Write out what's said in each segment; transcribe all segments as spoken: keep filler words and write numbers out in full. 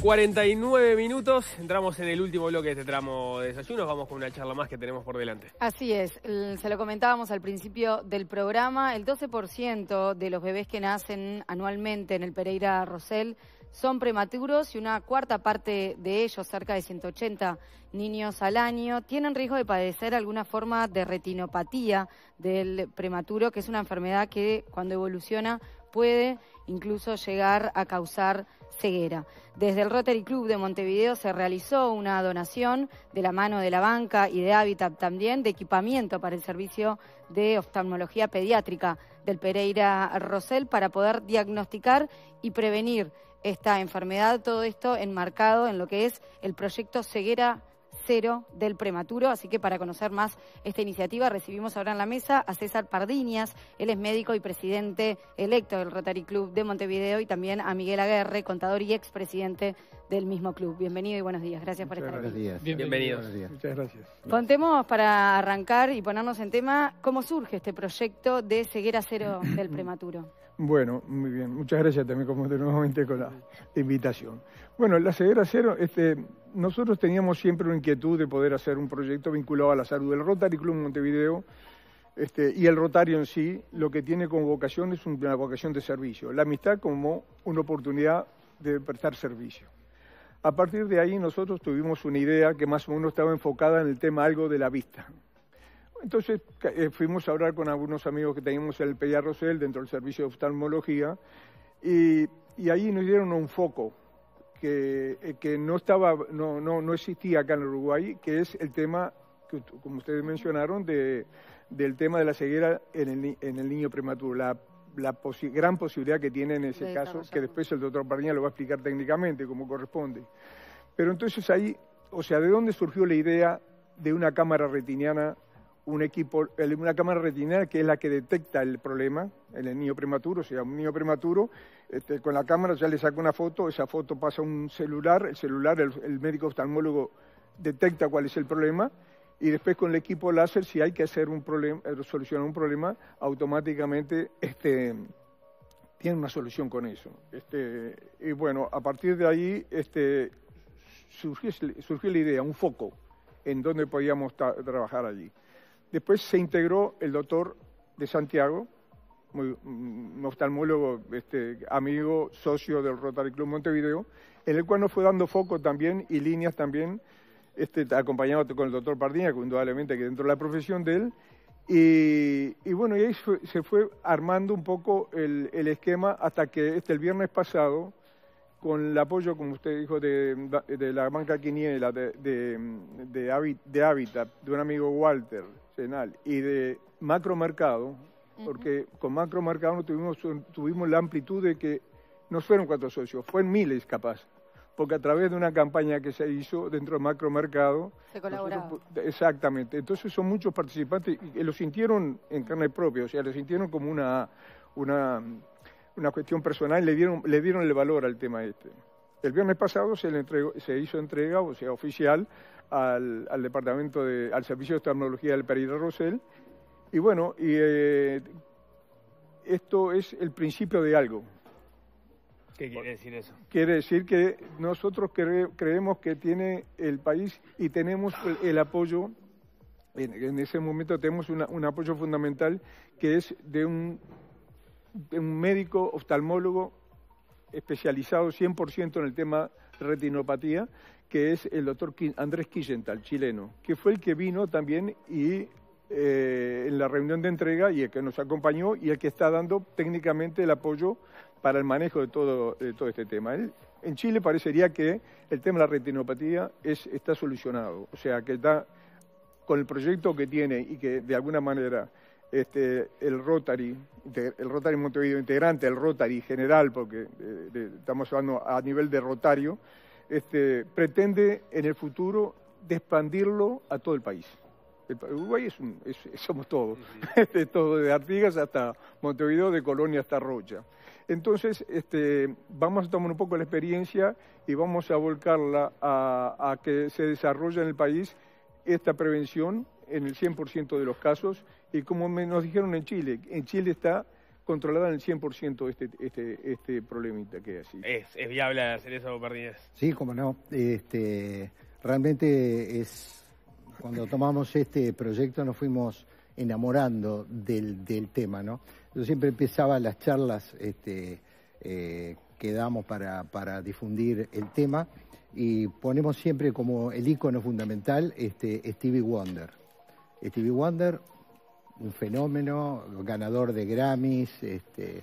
cuarenta y nueve minutos, entramos en el último bloque de este tramo de desayunos, vamos con una charla más que tenemos por delante. Así es, se lo comentábamos al principio del programa, el doce por ciento de los bebés que nacen anualmente en el Pereira Rossell son prematuros y una cuarta parte de ellos, cerca de ciento ochenta niños al año, tienen riesgo de padecer alguna forma de retinopatía del prematuro, que es una enfermedad que cuando evoluciona puede incluso llegar a causar ceguera. Desde el Rotary Club de Montevideo se realizó una donación de la mano de la banca y de Hábitat también de equipamiento para el Servicio de Oftalmología Pediátrica del Pereira Rossell para poder diagnosticar y prevenir esta enfermedad. Todo esto enmarcado en lo que es el proyecto Ceguera Cero del Prematuro. Así que para conocer más esta iniciativa recibimos ahora en la mesa a César Pardiñas, él es médico y presidente electo del Rotary Club de Montevideo, y también a Miguel Aguerre, contador y expresidente del mismo club. Bienvenido y buenos días, gracias Muchas por estar gracias. aquí. Buenos días. Bienvenidos. Buenos días. Muchas gracias. Contemos, para arrancar y ponernos en tema, ¿cómo surge este proyecto de Ceguera Cero del Prematuro? Bueno, muy bien. Muchas gracias también, como de nuevamente, con la invitación. Bueno, la ceguera cero, este, nosotros teníamos siempre una inquietud de poder hacer un proyecto vinculado a la salud del Rotary Club Montevideo, este, y el Rotario en sí, lo que tiene como vocación es una vocación de servicio, la amistad como una oportunidad de prestar servicio. A partir de ahí nosotros tuvimos una idea que más o menos estaba enfocada en el tema algo de la vista. Entonces eh, fuimos a hablar con algunos amigos que teníamos en el Pereira Rossell, dentro del servicio de oftalmología, y, y ahí nos dieron un foco que, que no, estaba, no, no, no existía acá en Uruguay, que es el tema, que, como ustedes mencionaron, de, del tema de la ceguera en el, en el niño prematuro, la, la posi gran posibilidad que tiene en ese caso, que después el doctor Pardiñas lo va a explicar técnicamente como corresponde. Pero entonces ahí, o sea, ¿de dónde surgió la idea de una cámara retiniana? Un equipo, una cámara retinal que es la que detecta el problema en el niño prematuro, o sea, un niño prematuro, este, con la cámara ya le saca una foto, esa foto pasa a un celular, el celular, el, el médico oftalmólogo detecta cuál es el problema, y después con el equipo láser, si hay que hacer un problema, solucionar un problema, automáticamente este, tiene una solución con eso. Este, y bueno, a partir de ahí este, surgió, surgió la idea, un foco en donde podíamos tra trabajar allí. Después se integró el doctor de Santiago, muy, un oftalmólogo, este, amigo, socio del Rotary Club Montevideo, en el cual nos fue dando foco también y líneas también, este, acompañado con el doctor Pardiñas, que indudablemente que dentro de la profesión de él. Y, y bueno, y ahí fue, se fue armando un poco el, el esquema hasta que este, el viernes pasado, con el apoyo, como usted dijo, de, de la banca Quiniela, de, de, de, de Hábitat, de un amigo Walter Senal, y de Macro Mercado, porque con Macro Mercado tuvimos, tuvimos la amplitud de que no fueron cuatro socios, fueron miles capaz, porque a través de una campaña que se hizo dentro de Macro Mercado... Se colaboraba. Nosotros, exactamente, entonces son muchos participantes, y lo sintieron en carne propia, o sea, lo sintieron como una... una una cuestión personal, le dieron, le dieron el valor al tema este. El viernes pasado se, le entregó, se hizo entrega, o sea, oficial, al, al departamento, de, al Servicio de Oftalmología del Pereira Rossell, y bueno, y, eh, esto es el principio de algo. ¿Qué quiere decir eso? Quiere decir que nosotros cre, creemos que tiene el país y tenemos el, el apoyo, en, en ese momento tenemos una, un apoyo fundamental que es de un... de un médico oftalmólogo especializado cien por ciento en el tema retinopatía, que es el doctor Andrés Quillental, chileno, que fue el que vino también y eh, en la reunión de entrega, y el que nos acompañó y el que está dando técnicamente el apoyo para el manejo de todo, de todo este tema. Él, en Chile parecería que el tema de la retinopatía es, está solucionado, o sea, que está con el proyecto que tiene y que de alguna manera... Este, el Rotary, el Rotary Montevideo integrante, el Rotary general, porque eh, de, estamos hablando a nivel de Rotario, este, pretende en el futuro de expandirlo a todo el país. El, Uruguay es, un, es somos todos, sí, sí. Este, todo de Artigas hasta Montevideo, de Colonia hasta Rocha. Entonces, este, vamos a tomar un poco la experiencia y vamos a volcarla a, a que se desarrolle en el país esta prevención en el cien por ciento de los casos, y como me, nos dijeron en Chile, en Chile está controlaran el cien por ciento este, este, este problemita que hay así. ¿Es, es viable hacer eso, Pardiñas? Sí, cómo no. Este, realmente es, cuando tomamos este proyecto nos fuimos enamorando del, del tema, ¿no? Yo siempre empezaba las charlas este, eh, que damos para, para difundir el tema y ponemos siempre como el ícono fundamental este, Stevie Wonder. Stevie Wonder, un fenómeno, ganador de Grammys, este,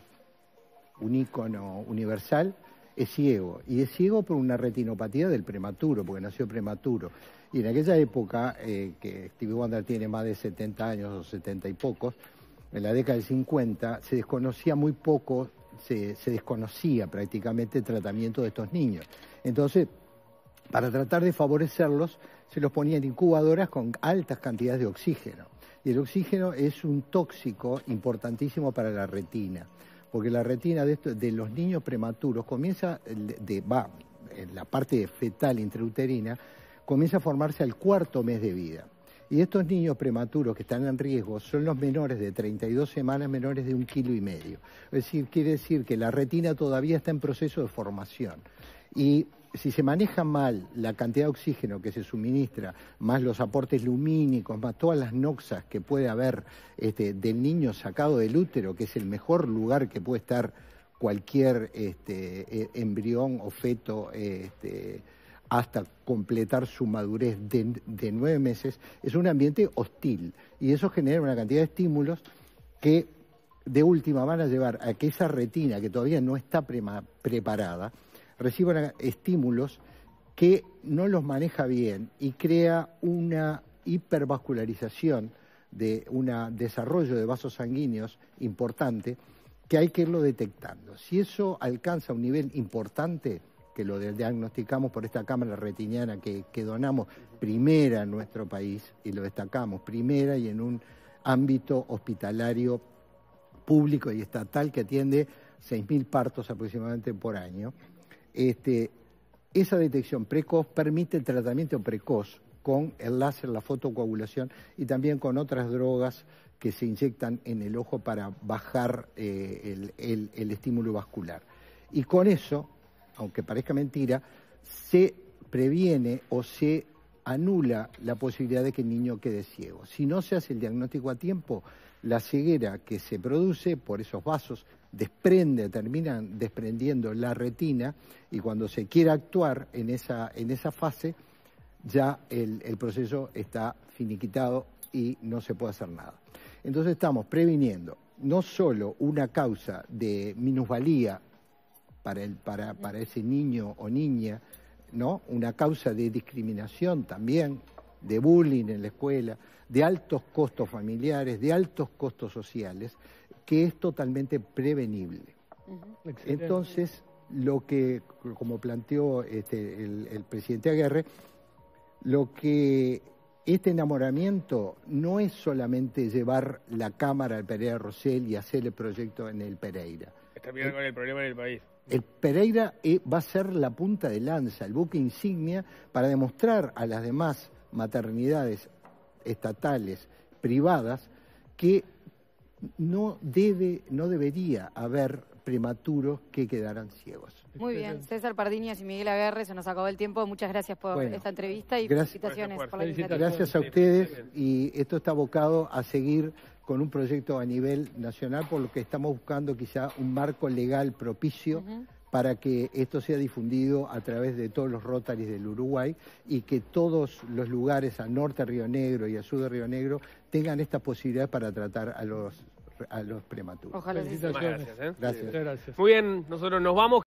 un ícono universal, es ciego. Y es ciego por una retinopatía del prematuro, porque nació prematuro. Y en aquella época, eh, que Stevie Wonder tiene más de setenta años o setenta y pocos, en la década del cincuenta se desconocía muy poco, se, se desconocía prácticamente el tratamiento de estos niños. Entonces, para tratar de favorecerlos, se los ponía en incubadoras con altas cantidades de oxígeno. Y el oxígeno es un tóxico importantísimo para la retina, porque la retina de, esto, de los niños prematuros comienza, de, de, va, en la parte fetal intrauterina, comienza a formarse al cuarto mes de vida. Y estos niños prematuros que están en riesgo son los menores de treinta y dos semanas, menores de un kilo y medio. Es decir, quiere decir que la retina todavía está en proceso de formación. Y si se maneja mal la cantidad de oxígeno que se suministra, más los aportes lumínicos, más todas las noxas que puede haber este, del niño sacado del útero, que es el mejor lugar que puede estar cualquier este, embrión o feto este, hasta completar su madurez de, de nueve meses, es un ambiente hostil. Y eso genera una cantidad de estímulos que de última van a llevar a que esa retina, que todavía no está prema, preparada, reciban estímulos que no los maneja bien y crea una hipervascularización de un desarrollo de vasos sanguíneos importante que hay que irlo detectando. Si eso alcanza un nivel importante, que lo diagnosticamos por esta cámara retiniana que, que donamos primera en nuestro país y lo destacamos primera y en un ámbito hospitalario público y estatal que atiende seis mil partos aproximadamente por año. Este, esa detección precoz permite el tratamiento precoz con el láser, la fotocoagulación y también con otras drogas que se inyectan en el ojo para bajar eh, el, el, el estímulo vascular. Y con eso, aunque parezca mentira, se previene o se anula la posibilidad de que el niño quede ciego. Si no se hace el diagnóstico a tiempo, la ceguera que se produce por esos vasos desprende, terminan desprendiendo la retina y cuando se quiera actuar en esa, en esa fase ya el, el proceso está finiquitado y no se puede hacer nada. Entonces estamos previniendo no solo una causa de minusvalía para, el, para, para ese niño o niña, ¿no? Una causa de discriminación también, de bullying en la escuela, de altos costos familiares, de altos costos sociales, que es totalmente prevenible. Uh-huh. Entonces, lo que, como planteó este, el, el presidente Aguerre, lo que este enamoramiento no es solamente llevar la cámara al Pereira Rossell y hacer el proyecto en el Pereira. Está bien con el problema en el país. El Pereira va a ser la punta de lanza, el buque insignia, para demostrar a las demás maternidades estatales, privadas, que no debe, no debería haber prematuros que quedaran ciegos. Muy bien, César Pardiñas y Miguel Aguerre, se nos acabó el tiempo. Muchas gracias por bueno, esta entrevista y gracias, felicitaciones por, por la iniciativa. Gracias a ustedes y esto está abocado a seguir con un proyecto a nivel nacional, por lo que estamos buscando quizá un marco legal propicio uh-huh. para que esto sea difundido a través de todos los Rotaries del Uruguay y que todos los lugares al norte de Río Negro y al sur de Río Negro tengan esta posibilidad para tratar a los, a los prematuros. Ojalá. Gracias, ¿eh? Gracias. Gracias. Muy bien, nosotros nos vamos.